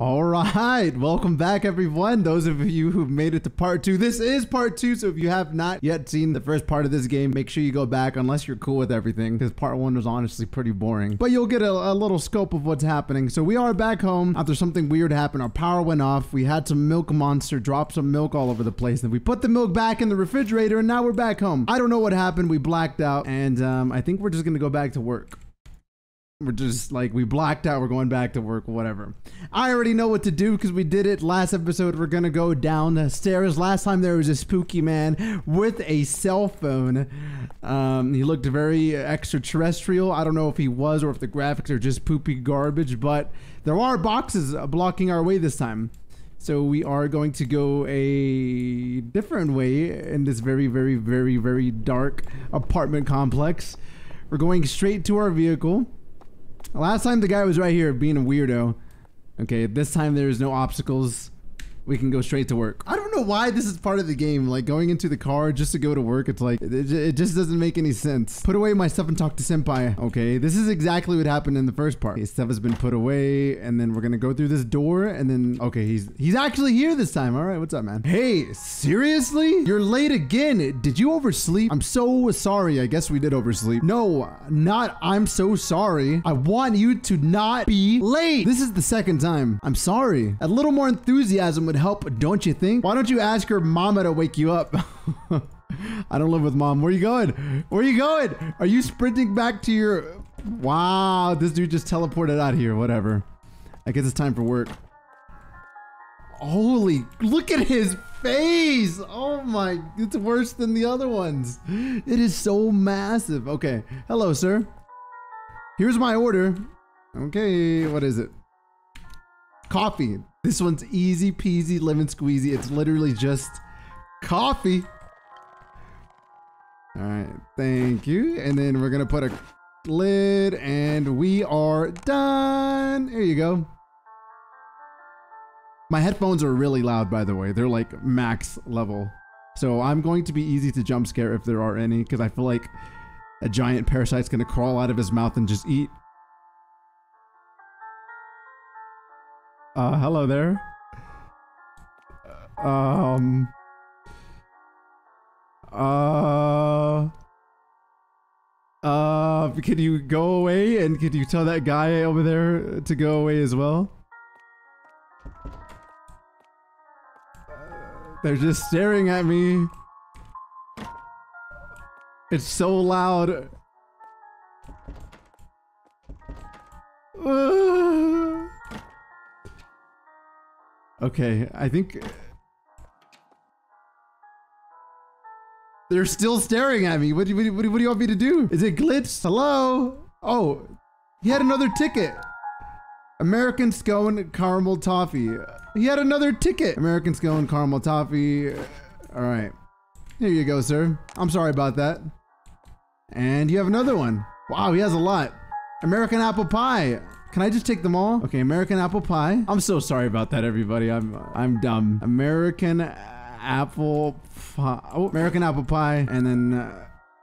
All right, welcome back everyone. Those of you who've made it to part two, this is part two, so if you have not yet seen the first part of this game, make sure you go back, unless you're cool with everything, because part one was honestly pretty boring. But you'll get a little scope of what's happening. So we are back home after something weird happened. Our power went off. We had some milk monster drop some milk all over the place. Then we put the milk back in the refrigerator, and now we're back home. I don't know what happened. We blacked out, and I think we're just gonna go back to work. We're just like, we blacked out, we're going back to work, whatever. I already know what to do because we did it last episode. We're gonna go down the stairs. Last time there was a spooky man with a cell phone. He looked very extraterrestrial. I don't know if he was or if the graphics are just poopy garbage, but there are boxes blocking our way this time. So we are going to go a different way in this very, very, very, very dark apartment complex. We're going straight to our vehicle. Last time the guy was right here being a weirdo. Okay, this time there's no obstacles. We can go straight to work. I don't know why this is part of the game. Like going into the car just to go to work. It's like, it just doesn't make any sense. Put away my stuff and talk to Senpai. Okay, this is exactly what happened in the first part. Okay, stuff has been put away and then we're gonna go through this door and then, okay, he's actually here this time. All right, what's up, man? Hey, seriously? You're late again. Did you oversleep? I'm so sorry. I guess we did oversleep. No, not I'm so sorry. I want you to not be late. This is the second time. I'm sorry. A little more enthusiasm would help, don't you think? Why don't you ask your mama to wake you up? I don't live with mom. Where are you going? Where are you going? Are you sprinting back to your... Wow, this dude just teleported out of here. Whatever. I guess it's time for work. Holy, look at his face. Oh my, it's worse than the other ones. It is so massive. Okay. Hello, sir. Here's my order. Okay, what is it? Coffee. This one's easy peasy lemon squeezy. It's literally just coffee. All right, thank you. And then we're gonna put a lid and we are done. There you go. My headphones are really loud, by the way. They're like max level. So I'm going to be easy to jump scare if there are any, because I feel like a giant parasite's gonna crawl out of his mouth and just eat. Hello there. Can you go away? And could you tell that guy over there to go away as well? They're just staring at me. It's so loud. Okay, I think... They're still staring at me. What do you want me to do? Is it glitched? Hello? Oh, he had another ticket. American Scone Caramel Toffee. He had another ticket. American Scone Caramel Toffee. All right. Here you go, sir. I'm sorry about that. And you have another one. Wow, he has a lot. American Apple Pie. Can I just take them all? Okay, American apple pie. I'm so sorry about that, everybody. I'm dumb. American apple pie. Oh, American apple pie. And then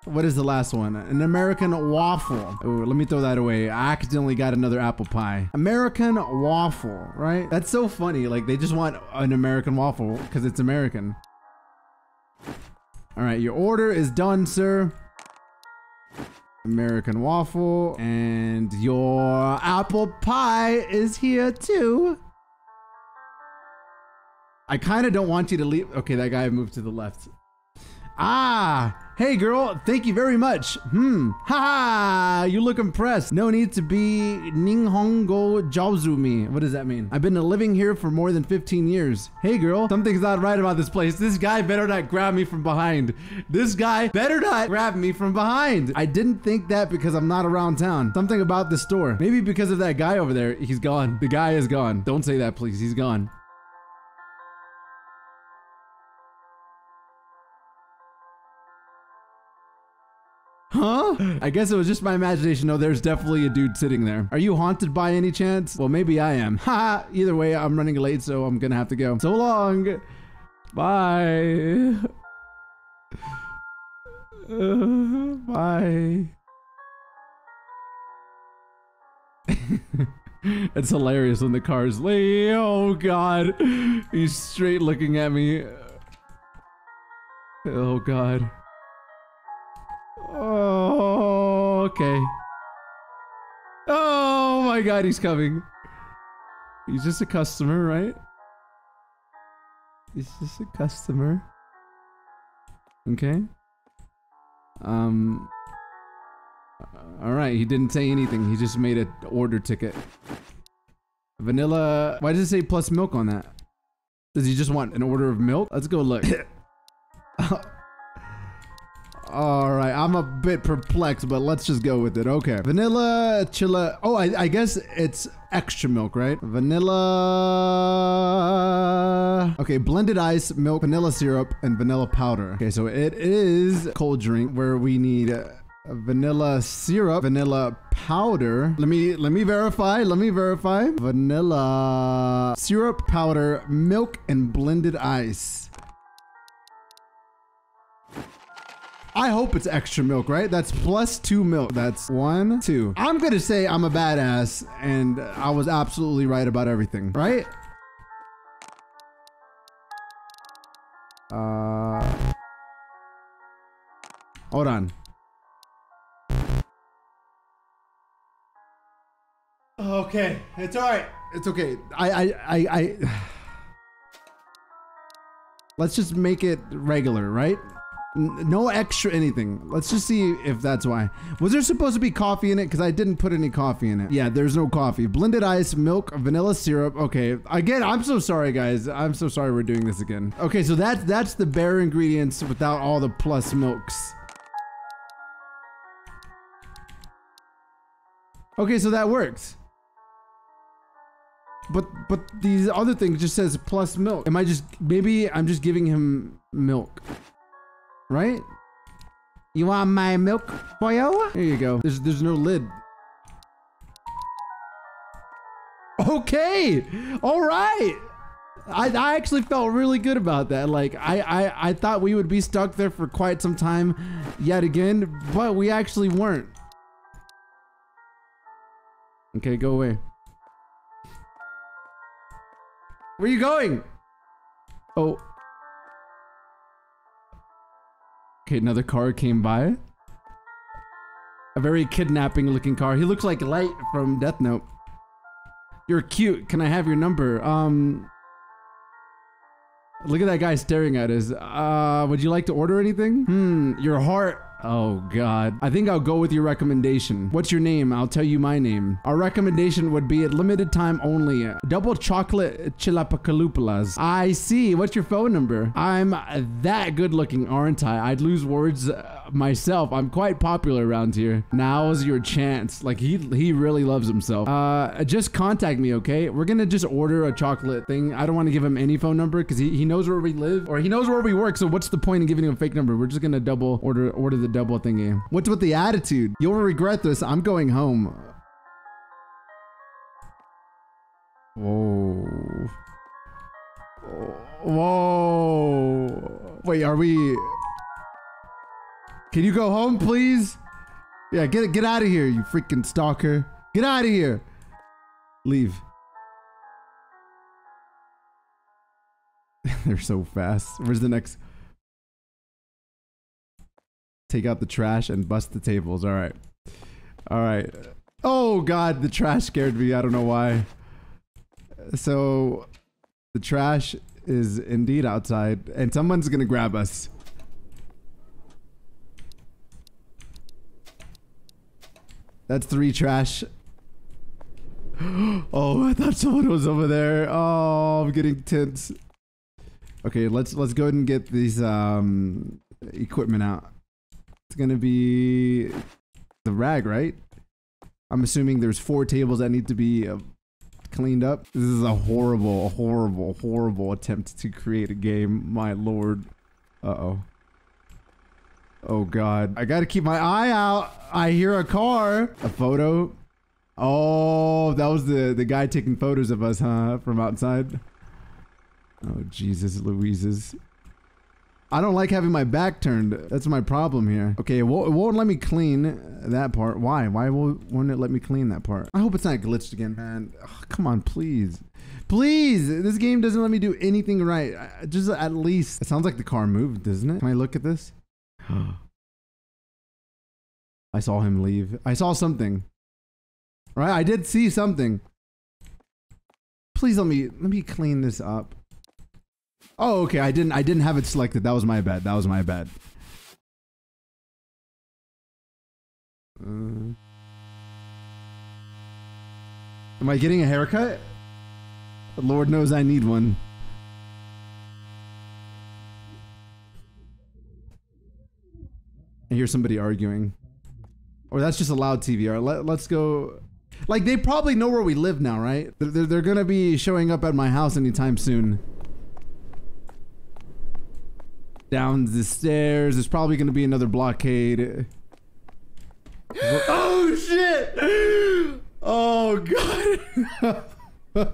what is the last one? An American waffle. Oh, let me throw that away. I accidentally got another apple pie. American waffle, right? That's so funny. Like they just want an American waffle because it's American. All right, your order is done, sir. American waffle, and your apple pie is here too. I kind of don't want you to leave. Okay, that guy moved to the left. Ah, hey girl, thank you very much. Ha ha, you look impressed. No need to be Ninhongo Jaozumi. What does that mean? I've been living here for more than 15 years. Hey girl, something's not right about this place. This guy better not grab me from behind. This guy better not grab me from behind. I didn't think that because I'm not around town. Something about the store. Maybe because of that guy over there. He's gone. The guy is gone. Don't say that, please. He's gone. Huh? I guess it was just my imagination. No, there's definitely a dude sitting there. Are you haunted by any chance? Well, maybe I am. Haha, either way, I'm running late, so I'm gonna have to go. So long. Bye. Bye. It's hilarious when the car is late. Oh god. He's straight looking at me. Oh god. Oh, okay. Oh my god, he's coming. He's just a customer, right? He's just a customer. Okay. Alright, he didn't say anything. He just made an order ticket. Vanilla... Why does it say plus milk on that? Does he just want an order of milk? Let's go look. Alright, I'm a bit perplexed, but let's just go with it. Okay. Vanilla... Chilla... Oh, I guess it's extra milk, right? Vanilla... Okay, blended ice, milk, vanilla syrup, and vanilla powder. Okay, so it is cold drink where we need... vanilla syrup, vanilla powder. Let me verify. Let me verify. Vanilla syrup, powder, milk, and blended ice. I hope it's extra milk, right? That's plus 2 milk. That's 1, 2. I'm gonna say I'm a badass and I was absolutely right about everything, right? Hold on. Okay, it's alright. It's okay. Let's just make it regular, right? No extra anything. Let's just see if that's why. Was there supposed to be coffee in it? Because I didn't put any coffee in it. Yeah, there's no coffee. Blended ice, milk, vanilla syrup. Okay, again, I'm so sorry, guys. I'm so sorry we're doing this again. Okay, so that's the bare ingredients without all the plus milks. Okay, so that works. But these other things just says plus milk. Am I just, maybe I'm just giving him milk, right? You want my milk, boyo? Here you go. There's no lid. Okay, all right. I actually felt really good about that. Like I thought we would be stuck there for quite some time yet again, but we actually weren't. Okay, go away. Where are you going? Oh. Okay, another car came by. A very kidnapping looking car. He looks like Light from Death Note. You're cute. Can I have your number? Look at that guy staring at us. Would you like to order anything? Your heart. Oh god. I think I'll go with your recommendation. What's your name? I'll tell you my name. Our recommendation would be at limited time only. Double chocolate chilapacalupalas. I see. What's your phone number? I'm that good looking, aren't I? I'd lose words myself. I'm quite popular around here. Now's your chance. Like he really loves himself. Just contact me, okay? We're gonna just order a chocolate thing. I don't want to give him any phone number because he knows where we live or he knows where we work. So what's the point in giving him a fake number? We're just gonna double order the double thingy. What's with the attitude? You'll regret this. I'm going home. Whoa. Whoa. Wait, are we... Can you go home, please? Yeah, get out of here, you freaking stalker. Get out of here. Leave. They're so fast. Where's the next... Take out the trash and bust the tables. All right. All right. Oh god, the trash scared me. I don't know why. So the trash is indeed outside and someone's gonna grab us. That's 3 trash. Oh, I thought someone was over there. Oh, I'm getting tense. Okay, let's go ahead and get these equipment out. It's gonna be the rag, right? I'm assuming there's 4 tables that need to be cleaned up. This is a horrible, horrible, horrible attempt to create a game. My lord. Uh-oh. Oh god. I gotta keep my eye out. I hear a car. A photo. Oh, that was the guy taking photos of us, huh? From outside. Oh, Jesus Louises. I don't like having my back turned. That's my problem here. Okay, it won't let me clean that part. Why? Why won't it let me clean that part? I hope it's not glitched again, man. Oh, come on, please. Please! This game doesn't let me do anything right. Just at least. It sounds like the car moved, doesn't it? Can I look at this? I saw him leave. I saw something. Right? I did see something. Please let me clean this up. Oh, okay. I didn't have it selected. That was my bad. That was my bad. Am I getting a haircut? Lord knows I need one. I hear somebody arguing. Or that's just a loud TVR. Let's go. Like, they probably know where we live now, right? They're gonna be showing up at my house anytime soon. Down the stairs. There's probably going to be another blockade. Oh, shit! Oh, God.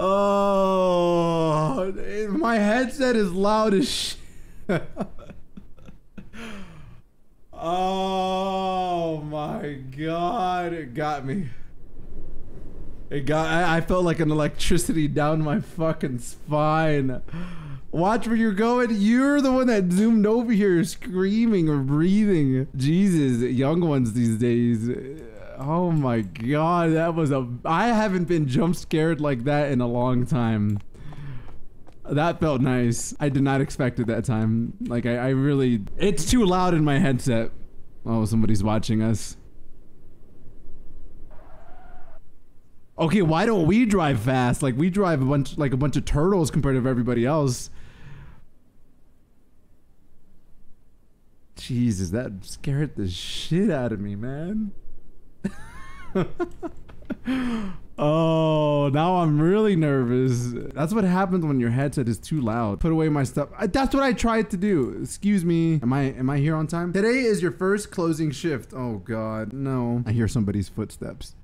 Oh, my headset is loud as shit. Oh, my God. It got me. I felt like an electricity down my fucking spine. Watch where you're going. You're the one that zoomed over here screaming or breathing. Jesus, young ones these days. Oh my God, that was a... I haven't been jump scared like that in a long time. That felt nice. I did not expect it that time. Like, I really... It's too loud in my headset. Oh, somebody's watching us. Okay, why don't we drive fast? Like, we drive a bunch of turtles compared to everybody else. Jesus, that scared the shit out of me, man. Oh, now I'm really nervous. That's what happens when your headset is too loud. Put away my stuff. That's what I tried to do. Excuse me. Am I here on time? Today is your first closing shift. Oh God, no. I hear somebody's footsteps.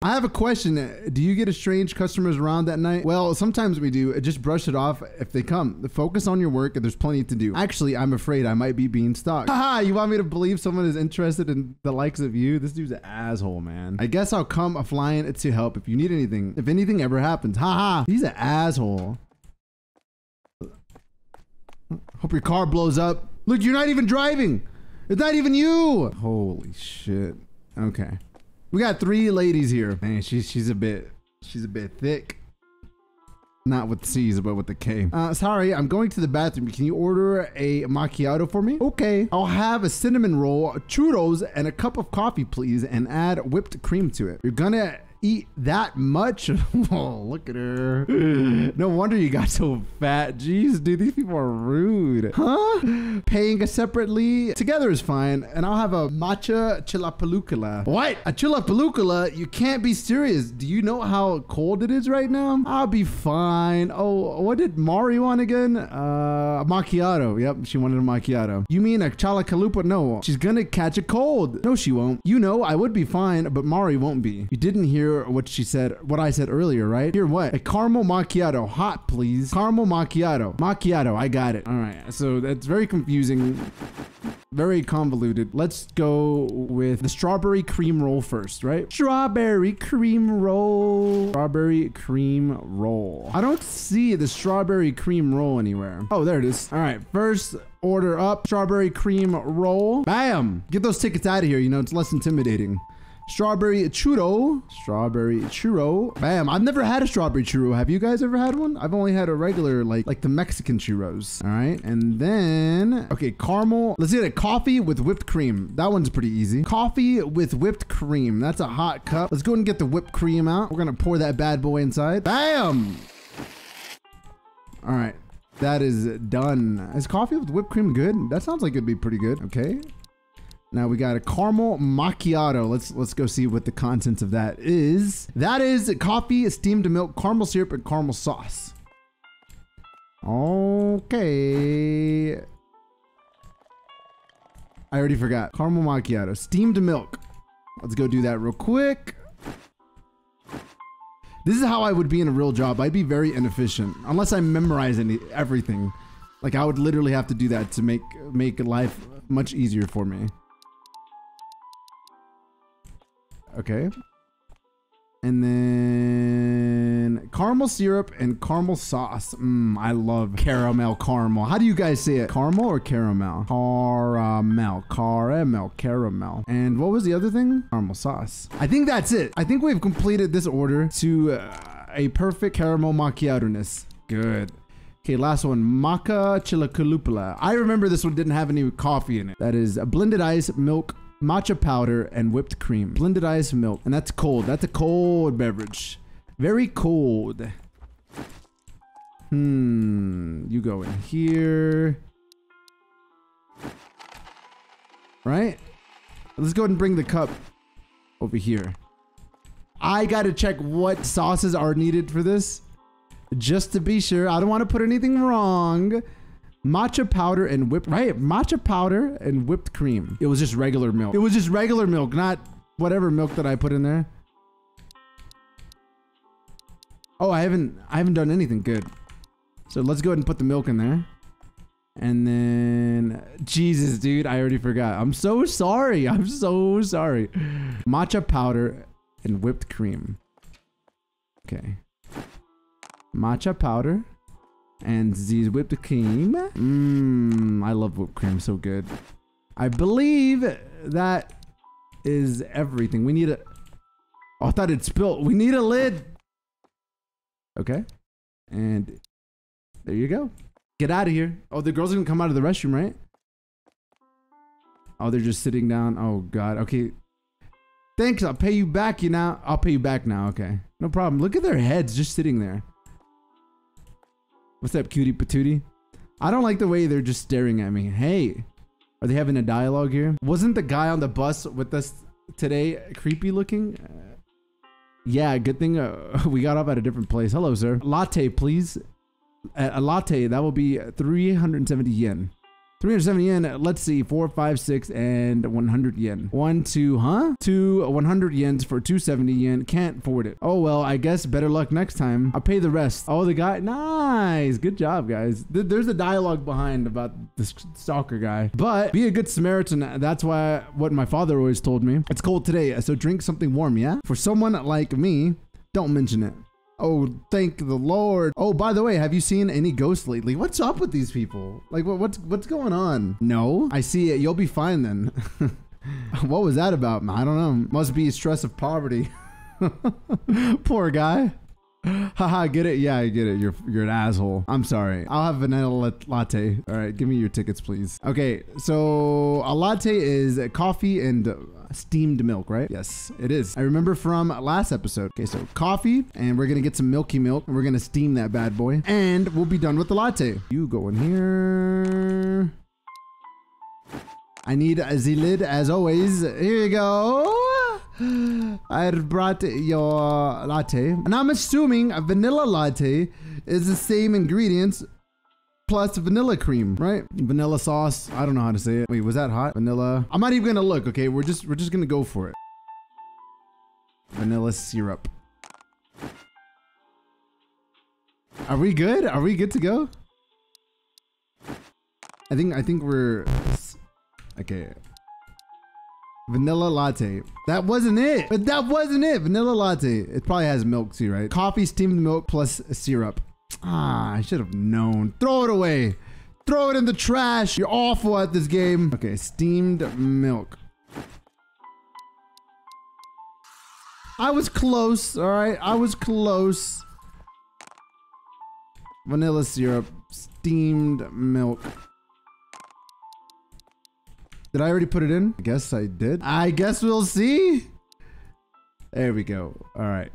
I have a question. Do you get strange customers around that night? Well, sometimes we do. Just brush it off if they come. Focus on your work and there's plenty to do. Actually, I'm afraid I might be being stalked. Haha, you want me to believe someone is interested in the likes of you? This dude's an asshole, man. I guess I'll come a-flying to help if you need anything. If anything ever happens. Haha, he's an asshole. Hope your car blows up. Look, you're not even driving. It's not even you. Holy shit. Okay. We got three ladies here. Man, she's a bit thick. Not with C's, but with the K. Sorry, I'm going to the bathroom. Can you order a macchiato for me? Okay. I'll have a cinnamon roll, churros, and a cup of coffee, please, and add whipped cream to it. You're gonna eat that much? Oh, look at her. No wonder you got so fat. Jeez, dude, these people are rude. Huh? Paying us separately together is fine, and I'll have a matcha chilapalucula. What? A chilapalucula? You can't be serious. Do you know how cold it is right now? I'll be fine. Oh, what did Mari want again? A macchiato. Yep, she wanted a macchiato. You mean a chalacalupa? No, she's gonna catch a cold. No, she won't. You know, I would be fine, but Mari won't be. You didn't hear what she said, what I said earlier, right? Here, what? A caramel macchiato. Hot, please. Caramel macchiato. Macchiato. I got it. All right. So that's very confusing. Very convoluted. Let's go with the strawberry cream roll first, right? Strawberry cream roll. Strawberry cream roll. I don't see the strawberry cream roll anywhere. Oh, there it is. All right. First order up. Strawberry cream roll. Bam. Get those tickets out of here. You know, it's less intimidating. Strawberry churro. Strawberry churro. Bam. I've never had a strawberry churro. Have you guys ever had one? I've only had a regular, like the Mexican churros. All right. And then, okay, caramel. Let's get a coffee with whipped cream. That one's pretty easy. Coffee with whipped cream. That's a hot cup. Let's go and get the whipped cream out. We're going to pour that bad boy inside. Bam. All right. That is done. Is coffee with whipped cream good? That sounds like it'd be pretty good. Okay. Now we got a caramel macchiato. Let's go see what the contents of that is. That is coffee, steamed milk, caramel syrup, and caramel sauce. Okay. I already forgot. Caramel macchiato, steamed milk. Let's go do that real quick. This is how I would be in a real job. I'd be very inefficient unless I memorize everything. Like, I would literally have to do that to make life much easier for me. Okay. And then caramel syrup and caramel sauce. I love caramel. How do you guys say it? Caramel or caramel? Caramel. And what was the other thing? Caramel sauce. I think that's it. I think we've completed this order to a perfect caramel macchiato-ness. Good. Okay, last one. Maca chilakalupala. I remember this one didn't have any coffee in it. That is a blended ice, milk, matcha powder, and whipped cream. Blended ice, milk. And that's cold. That's a cold beverage. Very cold. You go in here. Right? Let's go ahead and bring the cup over here. I gotta check what sauces are needed for this, just to be sure. I don't want to put anything wrong. Matcha powder and whipped, right? Matcha powder and whipped cream. It was just regular milk. It was just regular milk, not whatever milk that I put in there. Oh, I haven't done anything good. So let's go ahead and put the milk in there. And then, Jesus, dude, I already forgot. I'm so sorry. I'm so sorry. Matcha powder and whipped cream. Okay. Matcha powder. And these whipped cream. I love whipped cream, so good. I believe that is everything. We need a... Oh, I thought it spilled. We need a lid. Okay. And there you go. Get out of here. Oh, the girls are gonna come out of the restroom, right? Oh, they're just sitting down. Oh, God. Okay. Thanks. I'll pay you back, you know. I'll pay you back now. Okay. No problem. Look at their heads just sitting there. What's up, cutie patootie? I don't like the way they're just staring at me. Hey, are they having a dialogue here? Wasn't the guy on the bus with us today creepy looking? Yeah, good thing we got off at a different place. Hello, sir. Latte, please. A latte, that will be 370 yen. 370 yen, let's see, 4, 5, 6, and 100 yen. 1, 2, huh? 2, 100 yens for 270 yen. Can't afford it. Oh, well, I guess better luck next time. I'll pay the rest. Oh, the guy, nice. Good job, guys. There's a dialogue behind about this stalker guy. But be a good Samaritan. That's why what my father always told me. It's cold today, so drink something warm, yeah? For someone like me, don't mention it. Oh, thank the Lord. Oh, by the way, have you seen any ghosts lately? What's up with these people? Like, what's going on? No, I see it. You'll be fine then. What was that about? I don't know. Must be stress of poverty. Poor guy. Haha, get it? Yeah, I get it. You're an asshole. I'm sorry. I'll have vanilla latte. All right, give me your tickets, please. Okay, so a latte is coffee and steamed milk, right? Yes, it is. I remember from last episode. Okay, so coffee, and we're gonna get some milky milk, and we're gonna steam that bad boy, and we'll be done with the latte. You go in here. I need a Z-lid as always. Here you go. I brought your latte, and I'm assuming a vanilla latte is the same ingredients plus vanilla cream, right? Vanilla sauce. I don't know how to say it. Wait, was that hot? Vanilla. I'm not even gonna look. Okay, we're just gonna go for it. Vanilla syrup. Are we good? Are we good to go? I think we're okay. Vanilla latte. That wasn't it. But that wasn't it. Vanilla latte. It probably has milk too, right? Coffee, steamed milk, plus syrup. Ah, I should have known. Throw it away. Throw it in the trash. You're awful at this game. Okay, steamed milk. I was close, all right? I was close. Vanilla syrup, steamed milk. Did I already put it in? I guess I did. I guess we'll see. There we go. All right.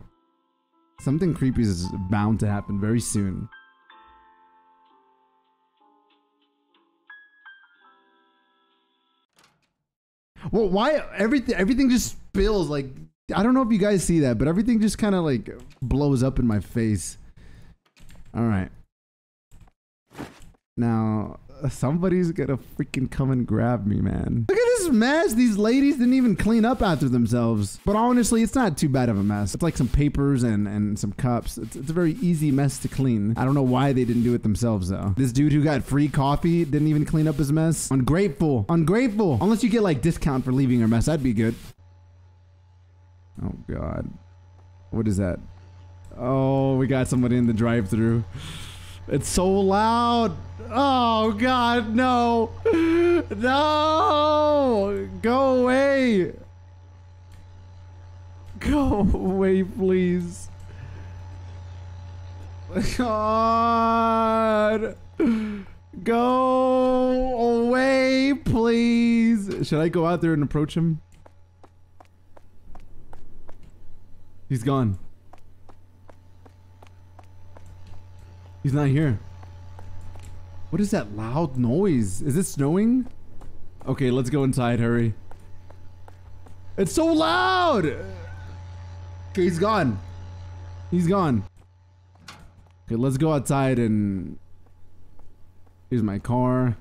Something creepy is bound to happen very soon. Well, why everything just spills? Like, I don't know if you guys see that, but everything just kind of like blows up in my face. All right. Now, somebody's gonna freaking come and grab me, man. Look at this mess. These ladies didn't even clean up after themselves. But honestly, it's not too bad of a mess. It's like some papers and some cups. It's a very easy mess to clean. I don't know why they didn't do it themselves, though. This dude who got free coffee didn't even clean up his mess. Ungrateful. Ungrateful. Unless you get like discount for leaving your mess. That'd be good. Oh, God. What is that? Oh, we got somebody in the drive-thru. It's so loud. Oh, God, no. No. Go away. Go away, please. God. Go away, please. Should I go out there and approach him? He's gone. He's not here. What is that loud noise? Is it snowing? Okay, let's go inside, hurry. It's so loud! Okay, he's gone. He's gone. Okay, let's go outside and... Here's my car.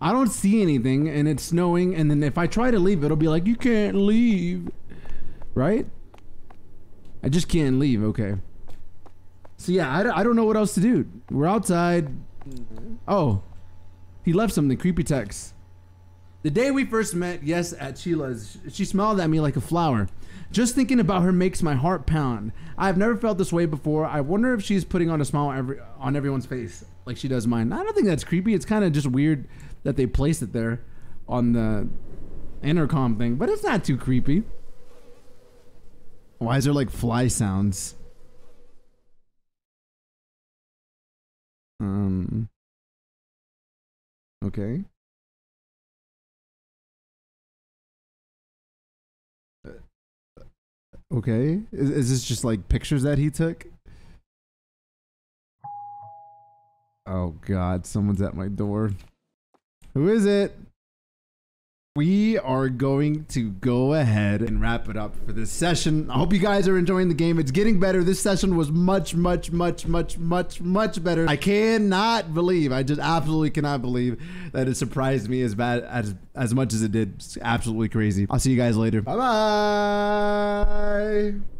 I don't see anything and it's snowing, and then if I try to leave, it'll be like, you can't leave. Right? I just can't leave, okay. So yeah, I don't know what else to do. We're outside. Oh, he left something. Creepy text. The day we first met, yes, at Sheila's, she smiled at me like a flower. Just thinking about her makes my heart pound. I've never felt this way before. I wonder if she's putting on a smile on everyone's face like she does mine. I don't think that's creepy. It's kind of just weird that they placed it there on the intercom thing, but it's not too creepy. Why is there like fly sounds? Okay. Okay. Is this just like pictures that he took? Oh God, someone's at my door. Who is it? We are going to go ahead and wrap it up for this session. I hope you guys are enjoying the game. It's getting better. This session was much better. I cannot believe, I just absolutely cannot believe that it surprised me as bad as much as it did. It's absolutely crazy. I'll see you guys later. Bye-bye.